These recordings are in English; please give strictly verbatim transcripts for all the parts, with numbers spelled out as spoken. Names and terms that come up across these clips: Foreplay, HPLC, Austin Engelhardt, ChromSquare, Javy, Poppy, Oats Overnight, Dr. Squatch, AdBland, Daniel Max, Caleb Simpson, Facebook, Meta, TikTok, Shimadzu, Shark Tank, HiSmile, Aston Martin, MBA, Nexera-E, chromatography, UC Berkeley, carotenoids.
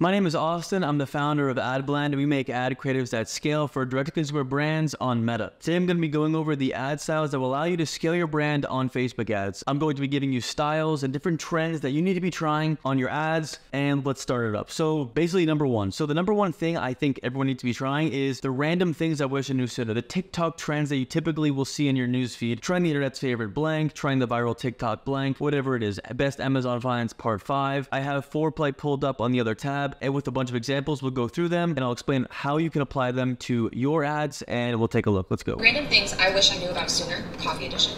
My name is Austin. I'm the founder of AdBland, and we make ad creatives that scale for direct-to-consumer brands on Meta. Today, I'm going to be going over the ad styles that will allow you to scale your brand on Facebook ads. I'm going to be giving you styles and different trends that you need to be trying on your ads, and let's start it up. So basically, number one. So the number one thing I think everyone needs to be trying is the random things that wish a new center, the TikTok trends that you typically will see in your newsfeed, trying the internet's favorite blank, trying the viral TikTok blank, whatever it is. Best Amazon Finds Part five. I have Foreplay pulled up on the other tab, and with a bunch of examples, we'll go through them and I'll explain how you can apply them to your ads, and we'll take a look. Let's go. Random things I wish I knew about sooner, coffee edition.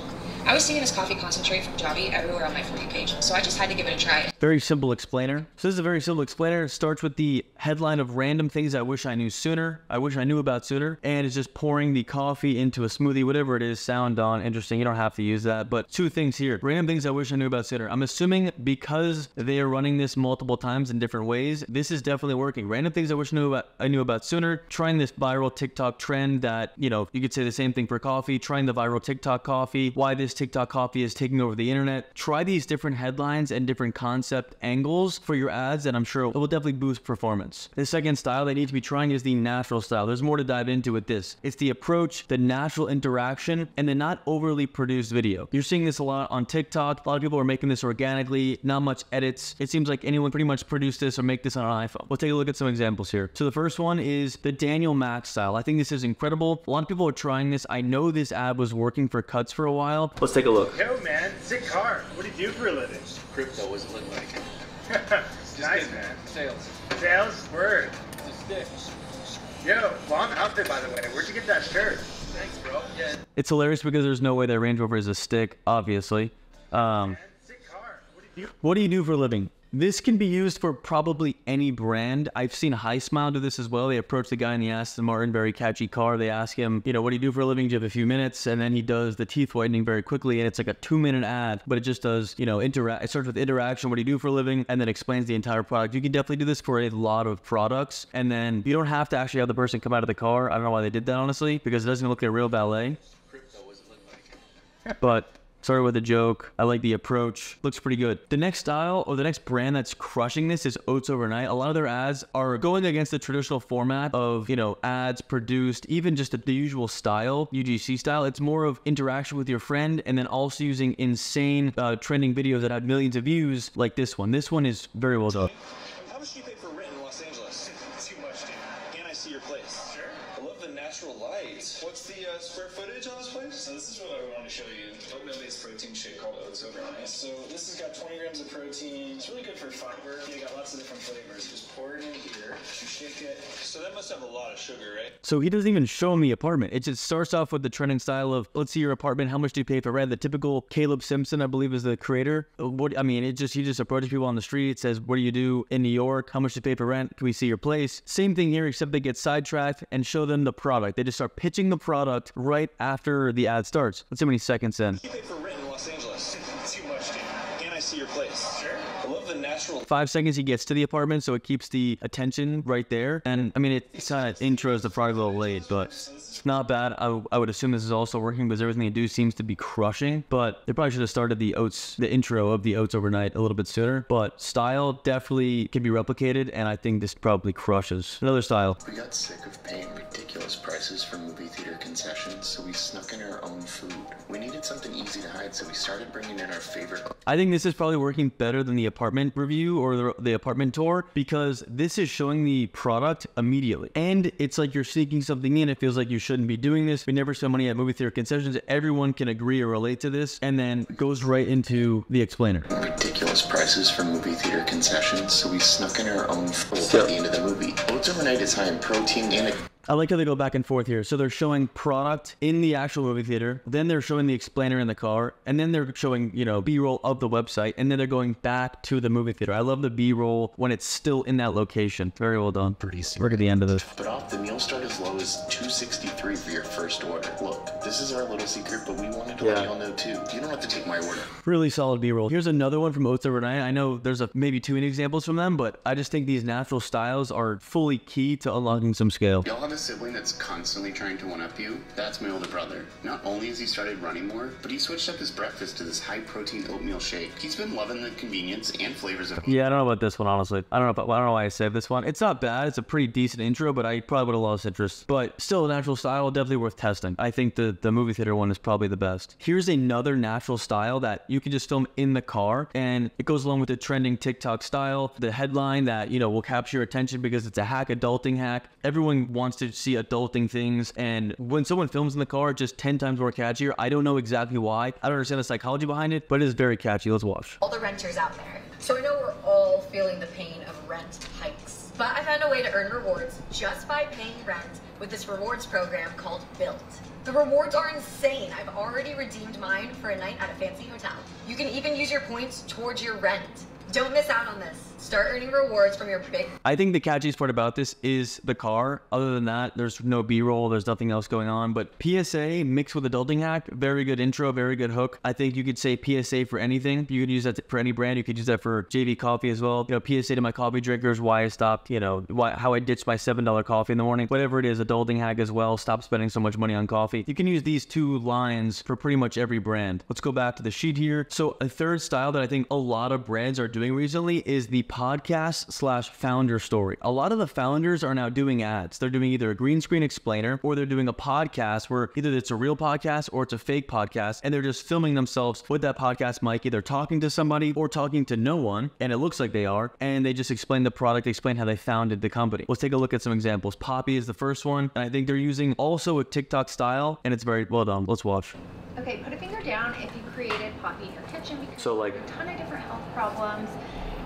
I was seeing this coffee concentrate from Javy everywhere on my For You page, so I just had to give it a try. Very simple explainer. So this is a very simple explainer. It starts with the headline of random things I wish I knew sooner, I wish I knew about sooner, and it's just pouring the coffee into a smoothie, whatever it is, sound on, interesting. You don't have to use that, but two things here. Random things I wish I knew about sooner. I'm assuming because they are running this multiple times in different ways, this is definitely working. Random things I wish I knew about, I knew about sooner, trying this viral TikTok trend that, you know, you could say the same thing for coffee, trying the viral TikTok coffee, why this TikTok coffee is taking over the internet. Try these different headlines and different concept angles for your ads, and I'm sure it will definitely boost performance. The second style they need to be trying is the natural style. There's more to dive into with this. It's the approach, the natural interaction, and the not overly produced video. You're seeing this a lot on TikTok. A lot of people are making this organically, not much edits. It seems like anyone pretty much produced this or make this on an iPhone. We'll take a look at some examples here. So the first one is the Daniel Max style. I think this is incredible. A lot of people are trying this. I know this ad was working for Cuts for a while. Let's take a look. Yo, man, sick car. What do you do for a living? Crypto, what does it look like? Nice, man. Sales. Sales? Word. It's a Yo, long outfit, by the way. Where'd you get that shirt? Thanks, bro. Yeah. It's hilarious because there's no way that Range Rover is a stick, obviously. Um, man, sick car. What do you do? What do you do for a living? This can be used for probably any brand. I've seen HiSmile do this as well. They approach the guy in the Aston Martin, very catchy car. They ask him, you know, what do you do for a living? Do you have a few minutes? And then he does the teeth whitening very quickly. And it's like a two minute ad, but it just does, you know, interact. It starts with interaction. What do you do for a living? And then explains the entire product. You can definitely do this for a lot of products. And then you don't have to actually have the person come out of the car. I don't know why they did that, honestly, because it doesn't look like a real ballet. Crypto doesn't look like. But started with a joke. I like the approach. Looks pretty good. The next style or the next brand that's crushing this is Oats Overnight. A lot of their ads are going against the traditional format of, you know, ads produced, even just the usual style, U G C style. It's more of interaction with your friend, and then also using insane uh, trending videos that have millions of views like this one. This one is very well done. How much do you pay for rent in Los Angeles? Too much, dude. Can I see your place? Sure. I love the natural light. What's the uh, square footage on this place? So this is what I want to show you. Oatmeal-based protein shake called Oats Overnight. So this has got twenty grams of protein. It's really good for fiber. You got lots of different flavors. Just pour it in here. You shake it. So that must have a lot of sugar, right? So he doesn't even show him the apartment. It just starts off with the trending style of, let's see your apartment. How much do you pay for rent? The typical Caleb Simpson, I believe, is the creator. What I mean, it just he just approaches people on the street. It says, what do you do in New York? How much do you pay for rent? Can we see your place? Same thing here, except they get sidetracked and show them the product. They just start pitching the product right after the ad starts. Let's see how many seconds in. You pay for rent in Los Angeles. Too much, dude. Can I see your place? Sure. I love the natural. Five seconds he gets to the apartment, so it keeps the attention right there. And I mean, it, it kind of intros the product a little late, but it's not bad. I, I would assume this is also working because everything they do seems to be crushing. But they probably should have started the oats, the intro of the Oats Overnight a little bit sooner. But style definitely can be replicated, and I think this probably crushes. Another style. We got sick of paying ridiculous prices for movie theater concessions, so we snuck in our own food. We needed something easy to hide, so we started bringing in our favorite. I think this is probably working better than the apartment review or the, the apartment tour, because this is showing the product immediately. And it's like you're sneaking something in. It feels like you shouldn't be doing this. We never spend money at movie theater concessions. Everyone can agree or relate to this, and then goes right into the explainer. Ridiculous prices for movie theater concessions, so we snuck in our own food so at the end of the movie. Oats Overnight is high in protein and a I like how they go back and forth here. So they're showing product in the actual movie theater, then they're showing the explainer in the car, and then they're showing, you know, B-roll of the website, and then they're going back to the movie theater. I love the B-roll when it's still in that location. Very well done. Pretty soon. We're at the end of this. But off the meal start as low as two sixty-three for your first order. Look, this is our little secret, but we wanted to yeah. let y'all know too. You don't have to take my order. Really solid B-roll. Here's another one from Oats Overnight. I know there's a, maybe too many examples from them, but I just think these natural styles are fully key to unlocking some scale. Y'all have a sibling that's constantly trying to one-up you? That's my older brother. Not only has he started running more, but he switched up his breakfast to this high-protein oatmeal shake. He's been loving the convenience and flavors of... Yeah, I don't know about this one, honestly. I don't know, but I don't know why I saved this one. It's not bad. It's a pretty decent intro, but I probably would have lost interest. But still, a natural style, definitely worth testing. I think the, the movie theater one is probably the best. Here's another natural style that you can just film in the car, and it goes along with the trending TikTok style, the headline that, you know, will capture your attention because it's a hack adulting hack. Everyone wants to see adulting things, and when someone films in the car, just ten times more catchier. I don't know exactly why. I don't understand the psychology behind it, but it is very catchy. Let's watch. All the renters out there. So I know we're all feeling the pain of rent hikes, but I found a way to earn rewards just by paying rent with this rewards program called Built. The rewards are insane. I've already redeemed mine for a night at a fancy hotel. You can even use your points towards your rent. Don't miss out on this. Start earning rewards from your big... I think the catchiest part about this is the car. Other than that, there's no B-roll. There's nothing else going on. But P S A mixed with adulting hack, very good intro, very good hook. I think you could say P S A for anything. You could use that for any brand. You could use that for J V coffee as well. You know, P S A to my coffee drinkers, why I stopped, you know, why, how I ditched my seven dollar coffee in the morning. Whatever it is, adulting hack as well. Stop spending so much money on coffee. You can use these two lines for pretty much every brand. Let's go back to the sheet here. So a third style that I think a lot of brands are doing recently is the podcast slash founder story. A lot of the founders are now doing ads. They're doing either a green screen explainer or they're doing a podcast where either it's a real podcast or it's a fake podcast, and they're just filming themselves with that podcast mic, either talking to somebody or talking to no one, and it looks like they are, and they just explain the product, explain how they founded the company. Let's take a look at some examples. Poppy is the first one, and I think they're using also a TikTok style, and it's very well done. Let's watch. Okay, put a finger down if you created Poppy in your kitchen because so like, you have a ton of different health problems,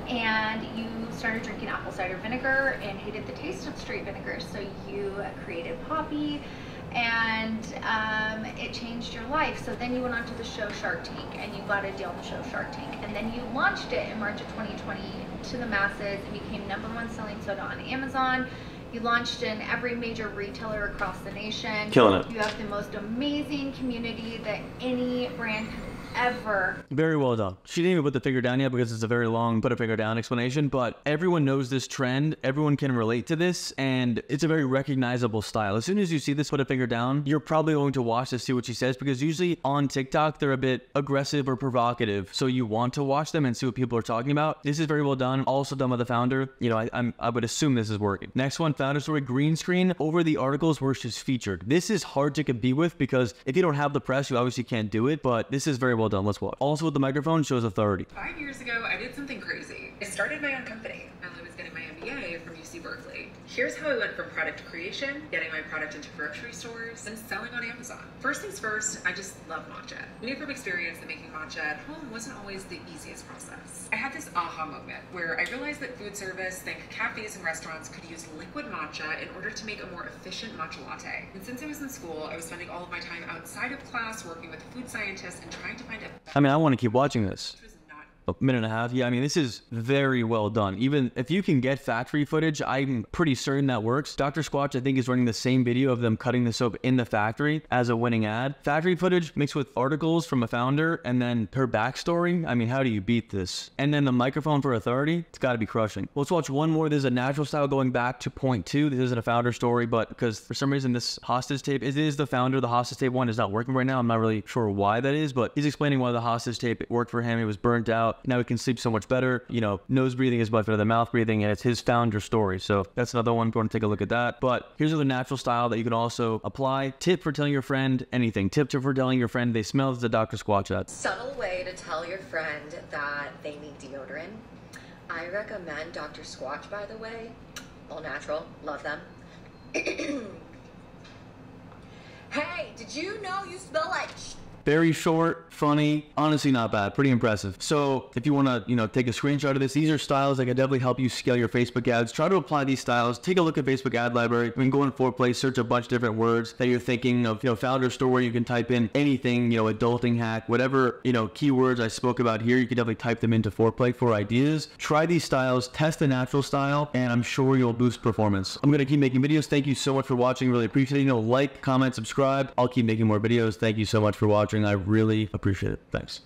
and you started drinking apple cider vinegar and hated the taste of straight vinegar, so you created Poppy, and um, it changed your life. So then you went on to the show Shark Tank, and you got a deal on the show Shark Tank, and then you launched it in March of twenty twenty to the masses. It became number one selling soda on Amazon. You launched in every major retailer across the nation. Killing it. You have the most amazing community that any brand could ever. Very well done. She didn't even put the finger down yet because it's a very long put a finger down explanation, but everyone knows this trend. Everyone can relate to this, and it's a very recognizable style. As soon as you see this put a finger down, you're probably going to watch to see what she says, because usually on TikTok, they're a bit aggressive or provocative. So you want to watch them and see what people are talking about. This is very well done. Also done by the founder. You know, I, I'm, I would assume this is working. Next one, founder story, green screen over the articles where she's featured. This is hard to compete with because if you don't have the press, you obviously can't do it, but this is very well Well done. Let's watch. Also with the microphone shows authority. Five years ago, I did something crazy. I started my own company while I was getting my M B A from U C Berkeley. Here's how I went from product creation, getting my product into grocery stores, and selling on Amazon. First things first, I just love matcha. I knew from experience that making matcha at home wasn't always the easiest process. I had this aha moment where I realized that food service, think cafes and restaurants, could use liquid matcha in order to make a more efficient matcha latte. And since I was in school, I was spending all of my time outside of class working with food scientists and trying to find a... I mean, I want to keep watching this. A minute and a half. Yeah, I mean, this is very well done. Even if you can get factory footage, I'm pretty certain that works. Doctor Squatch, I think, is running the same video of them cutting the soap in the factory as a winning ad. Factory footage mixed with articles from a founder and then her backstory. I mean, how do you beat this? And then the microphone for authority, it's got to be crushing. Let's watch one more. This is a natural style going back to point two. This isn't a founder story, but because for some reason this hostage tape is, is the founder. The hostage tape one is not working right now. I'm not really sure why that is, but he's explaining why the hostage tape worked for him. It was burnt out. Now he can sleep so much better. You know, nose breathing is much better than mouth breathing, and it's his founder story. So that's another one. Going to take a look at that. But here's another natural style that you can also apply. Tip for telling your friend anything. Tip for telling your friend they smell the Doctor Squatch ad. Subtle way to tell your friend that they need deodorant. I recommend Doctor Squatch, by the way. All natural. Love them. Hey, did you know you smell like... Very short, funny, honestly not bad, pretty impressive. So if you want to, you know, take a screenshot of this, these are styles that can definitely help you scale your Facebook ads. Try to apply these styles. Take a look at Facebook ad library. I mean, go in Foreplay, search a bunch of different words that you're thinking of, you know, founder story. You can type in anything, you know, adulting hack, whatever, you know, keywords I spoke about here. You can definitely type them into Foreplay for ideas. Try these styles, test the natural style, and I'm sure you'll boost performance. I'm going to keep making videos. Thank you so much for watching. Really appreciate it. You know, like, comment, subscribe. I'll keep making more videos. Thank you so much for watching. I really appreciate it. Thanks.